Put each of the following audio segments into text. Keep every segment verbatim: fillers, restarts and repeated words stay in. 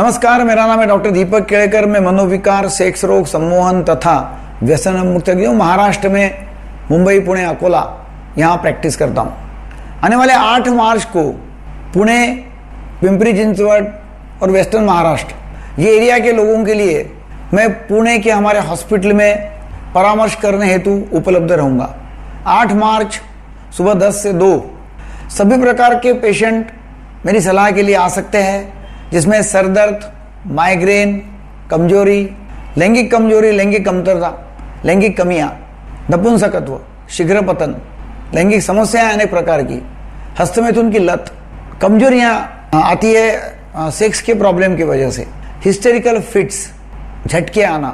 नमस्कार, मेरा नाम है डॉक्टर दीपक केलकर। मैं मनोविकार, सेक्स रोग, सम्मोहन तथा व्यसन मुक्त महाराष्ट्र में मुंबई, पुणे, अकोला यहाँ प्रैक्टिस करता हूँ। आने वाले आठ मार्च को पुणे, पिंपरी चिंचवड और वेस्टर्न महाराष्ट्र ये एरिया के लोगों के लिए मैं पुणे के हमारे हॉस्पिटल में परामर्श करने हेतु उपलब्ध रहूँगा। आठ मार्च सुबह दस से दो सभी प्रकार के पेशेंट मेरी सलाह के लिए आ सकते हैं, जिसमें सरदर्द, माइग्रेन, कमजोरी, लैंगिक कमजोरी, लैंगिक कमतरता, लैंगिक कमियाँ, नपुंसकत्व, शीघ्रपतन, लैंगिक समस्याएं अनेक प्रकार की, हस्तमैथुन की लत, कमजोरियाँ आती है सेक्स के प्रॉब्लम की वजह से, हिस्टेरिकल फिट्स, झटके आना,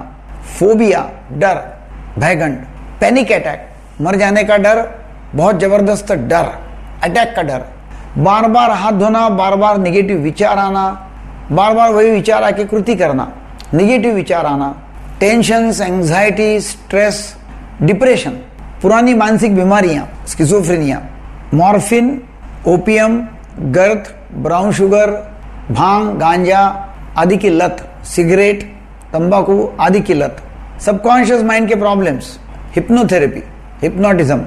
फोबिया, डर, भयगंड, पैनिक अटैक, मर जाने का डर, बहुत ज़बरदस्त डर, अटैक का डर, बार बार हाथ धोना, बार बार नेगेटिव विचार आना, बार बार वही विचार आके कृति करना, नेगेटिव विचार आना, टेंशन्स, एंग्जाइटी, स्ट्रेस, डिप्रेशन, पुरानी मानसिक बीमारियां, स्किजोफ्रेनिया, मॉर्फिन, ओपियम, गर्द, ब्राउन शुगर, भांग, गांजा आदि की लत, सिगरेट, तंबाकू आदि की लत, सबकॉन्शियस माइंड के प्रॉब्लम्स, हिप्नोथेरेपी, हिप्नोटिज्म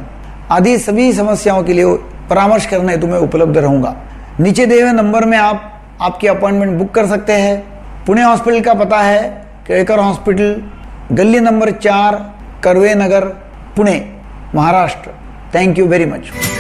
आदि सभी समस्याओं के लिए परामर्श करने हेतु मैं उपलब्ध रहूँगा। नीचे दिए हुए नंबर में आप आपकी अपॉइंटमेंट बुक कर सकते हैं। पुणे हॉस्पिटल का पता है केलकर हॉस्पिटल, गली नंबर चार, Karve Nagar, Pune, Maharashtra. Thank you very much.